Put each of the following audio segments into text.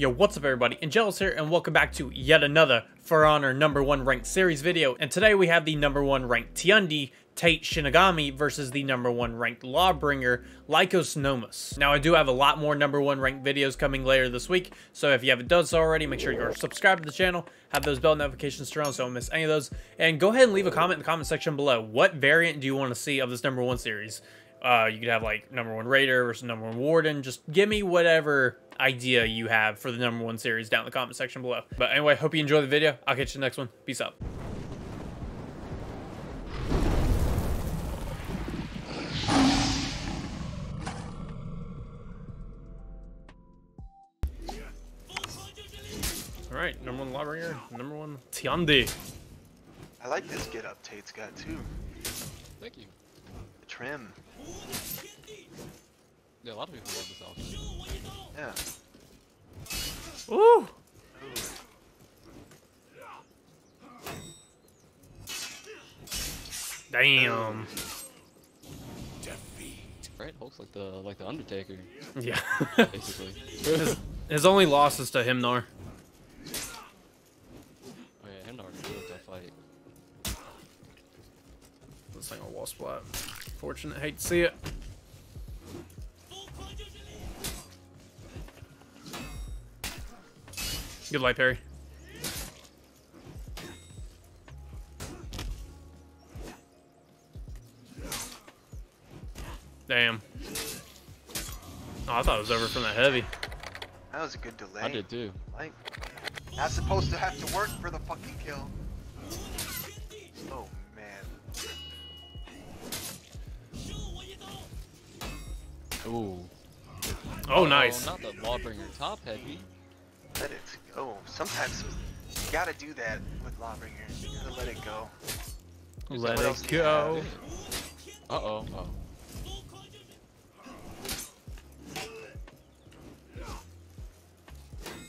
Yo, what's up everybody, Angelus here, and welcome back to yet another For Honor number 1 ranked series video. And today we have the number 1 ranked Tiandi, Tate Shinigami, versus the number 1 ranked Lawbringer, Lycos Nomus. Now I do have a lot more number 1 ranked videos coming later this week, so if you haven't done so already, make sure you are subscribed to the channel, have those bell notifications turned on so I don't miss any of those, and go ahead and leave a comment in the comment section below. What variant do you want to see of this number 1 series? You could have like number 1 Raider versus number 1 Warden. Just give me whatever idea you have for the number 1 series down in the comment section below. But anyway, hope you enjoy the video. I'll catch you in the next one. Peace out. All right, number 1 Lawbringer, number 1 Tiandi. I like this get up Tate's got too. Thank you. The trim. Yeah, a lot of people love this outfit. Yeah. Ooh! Damn. Defeat. Right, Hulk's like the Undertaker. Yeah. Basically. His only loss is to Himnar. Oh yeah, Himnar is really tough fight. Looks like a wall splat. Fortunate, hate to see it. Good light parry. Damn. Oh, I thought it was over from that heavy. That was a good delay. I did too. Like, not supposed to have to work for the fucking kill. Oh man. Ooh. Oh, nice. Not the Lawbringer top heavy. Let it go. Sometimes you gotta do that with Lawbringer. You gotta let it go. Let it go. Uh-oh. Oh.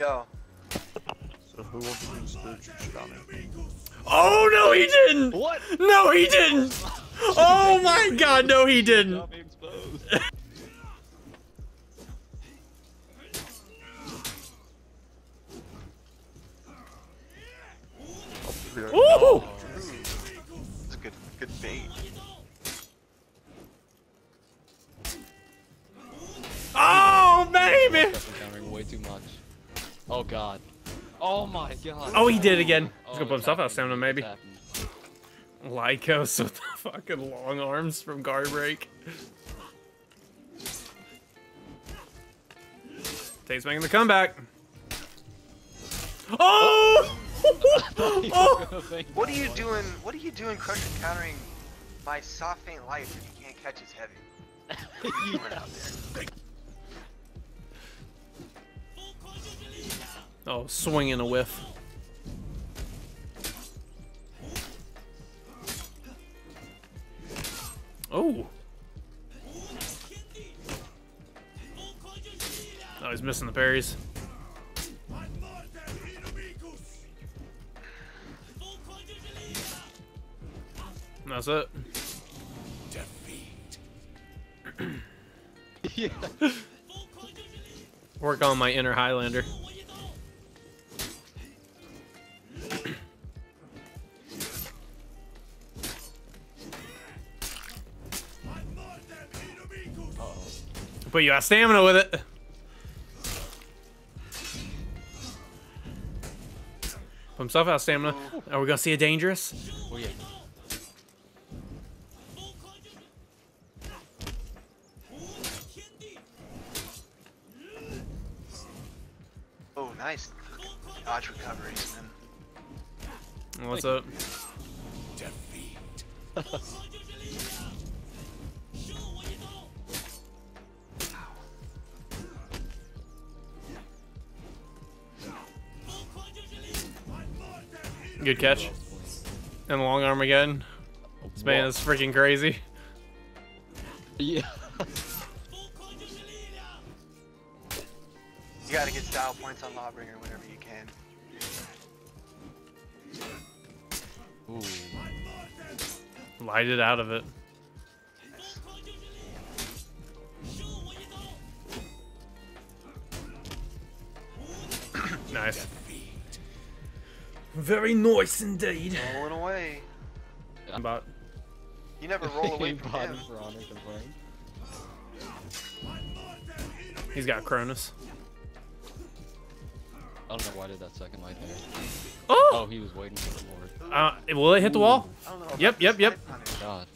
Yo. So who wants to do the spiritual shit on him? Oh, no, he didn't! What? No, he didn't! Oh, my God, no, he didn't! Oh, that's a good bait. Oh baby! Way too much. Oh god. Oh my god. Oh, he did again. He's gonna put himself out of stamina maybe. Lycos with the fucking long arms from guard break. Tate's making the comeback. Oh! Oh! What are you doing crushing countering my soft faint life if you can't catch his heavy? Oh, swing and a whiff. Oh. Oh, he's missing the parries. That's it. Defeat. Yeah. Work on my inner Highlander. But you got stamina with it. Put himself out of stamina. Are we gonna see a dangerous? Oh, yeah. Nice dodge recoveries, man. What's up? Defeat. Good catch. And long arm again. This man is freaking crazy. Yeah. You gotta get style points on Lawbringer whenever you can. Ooh. Light it out of it. Nice. Nice. Very nice indeed. Rolling away. I'm bot. You never roll away from him. He's got Cronus. I don't know why I did that second light there. Oh! Oh, he was waiting for the Lord. Will it hit the wall? I don't know. Yep. God.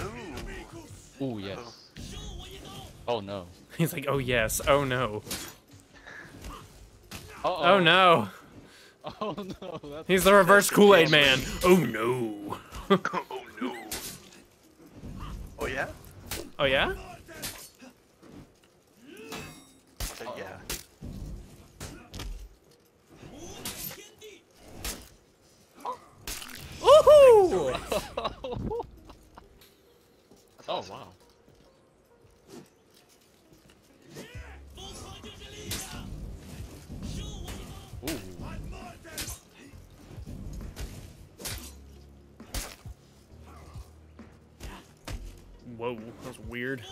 Ooh. Ooh, yes. Oh, no. He's like, oh, yes. Oh, no. Uh-oh. Oh, no. Oh, no. That's He's the reverse Kool-Aid man. Oh, no. Oh, no. Oh, yeah? Oh, yeah? Woohoo! Oh, wow. Ooh. Whoa, that was weird.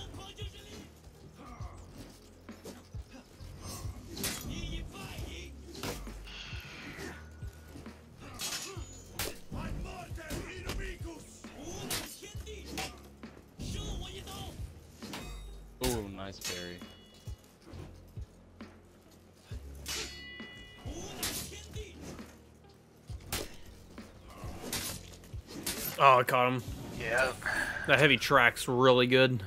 Parry. Oh, I caught him. Yeah. That heavy track's really good.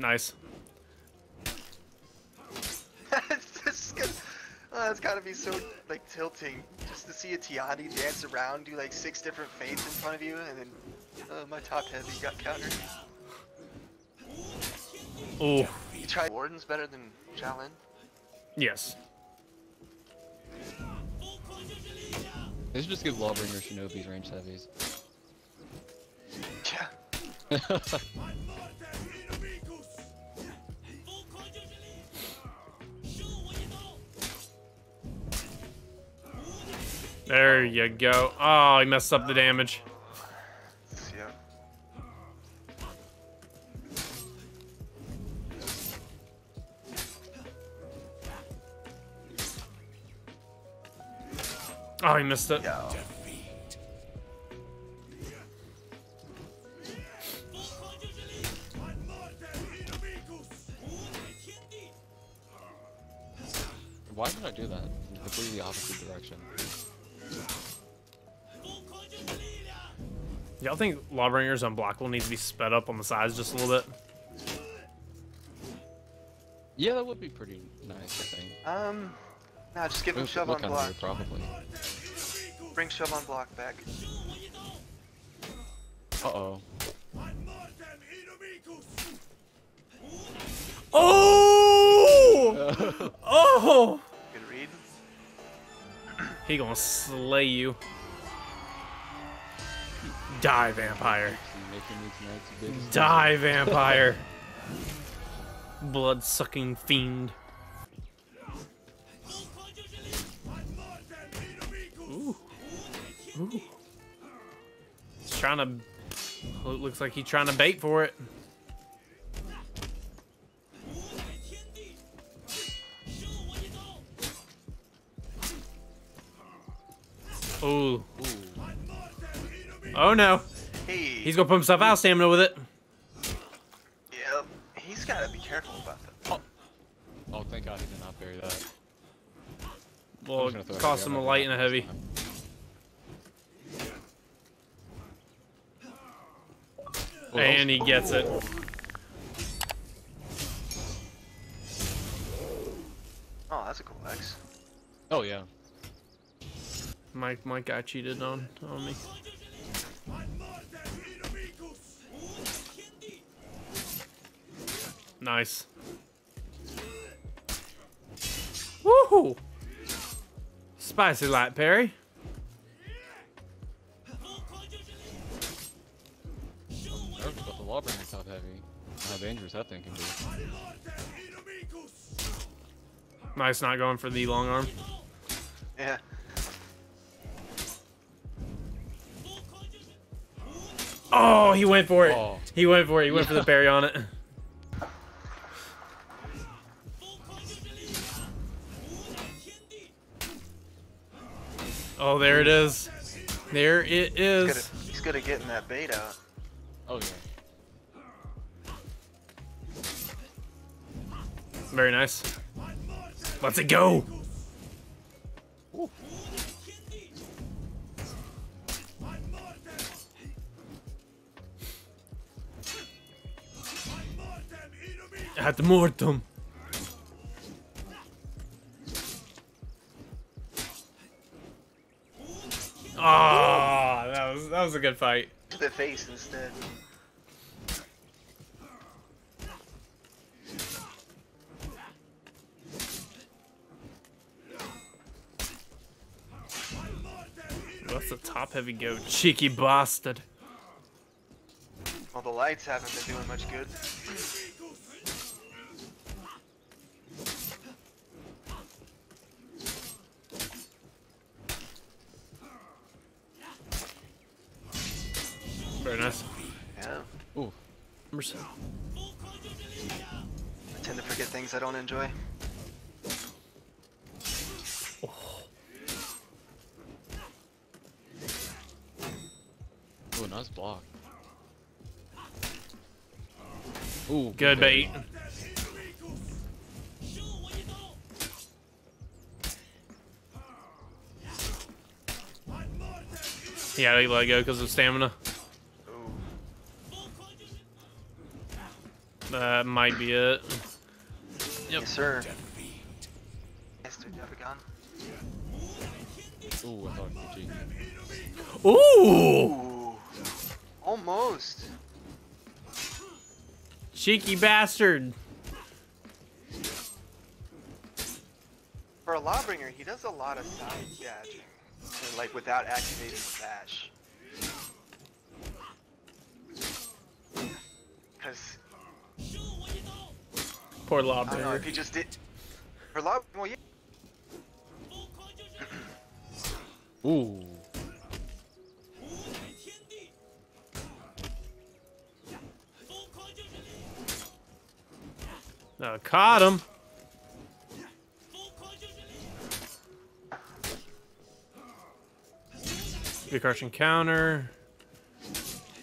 Nice. That's gotta be so like tilting just to see a Tiandi dance around, do like 6 different feints in front of you, and then my top heavy got countered. Oh, you tried Warden's better than Jalin? Yes. They should just give Lawbringer Shinobi's range heavies. Yeah. There you go. Oh, he messed up the damage. Yeah. Oh, he missed it. Yo. Why did I do that? In completely opposite direction. Y'all think Lawbringer's unblockable needs to be sped up on the sides just a little bit? Yeah, that would be pretty nice, I think. Nah, just give him shove on block. Under, probably. Bring shove on block back. Uh-oh. Oh! Oh! Good read. He gonna slay you. Die, vampire. Die, vampire. Blood-sucking fiend. Ooh. Ooh. He's trying to... Well, it looks like he's trying to bait for it. Ooh. Ooh. Oh no. Hey. He's gonna put himself out of stamina with it. Yep. He's gotta be careful about that. Oh, oh thank God he did not bury that. Well, it cost him a light and a heavy. And he gets it. Oh, that's a cool X. Oh, yeah. My guy cheated on me. Nice. Woohoo! Spicy light parry. But the Lawbringer's top heavy. How dangerous that thing can be. Nice, not going for the long arm. Yeah. Oh, he went for it. Oh. He went for it. He went for the parry on it. Oh, there it is. There it is. He's gonna get in that bait out. Oh yeah. Very nice. Let's it go. Ooh. At mortem. Ah, oh, that was a good fight. To the face instead. That's a top heavy go, cheeky bastard. Well, the lights haven't been doing much good. Very nice. Yeah. Ooh. Mercy. I tend to forget things I don't enjoy. Oh. Ooh, nice block. Ooh, good bait. Yeah, they let it go because of stamina. That might be it. Yep. Yes, sir. Ooh, I thought GG. Ooh! Almost. Cheeky bastard. For a Lawbringer, he does a lot of side dashing, and, like, without activating the dash. Because. Poor Lawbringer. I don't know if he just did. For Lawbringer, well, yeah. Ooh. Caught him. Good crushing counter.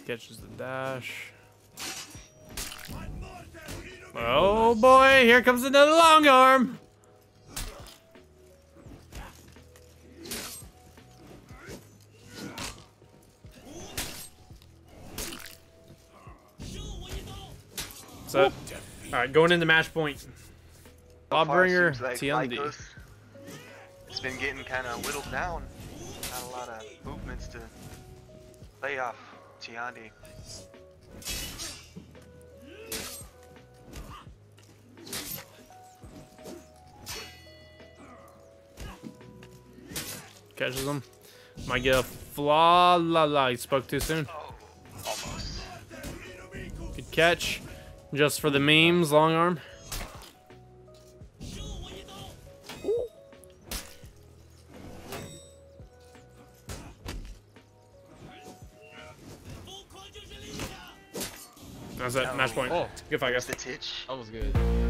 Catches the dash. Oh boy, here comes another long arm. So, all right, going into match point. Lawbringer, Tiandi. It's been getting kind of whittled down. Not a lot of movements to play off Tiandi. Catches him. Might get a flaw. La la. He spoke too soon. Oh, almost. Good catch. Just for the memes. Long arm. Ooh. That's it. Match point. Oh, good fight, guys. That was good.